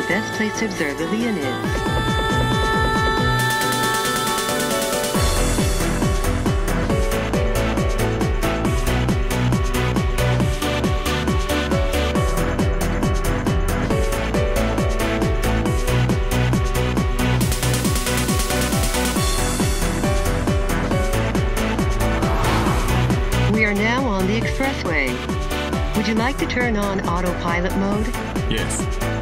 the best place to observe the Leonids. We are now on the expressway. Would you like to turn on autopilot mode? Yes.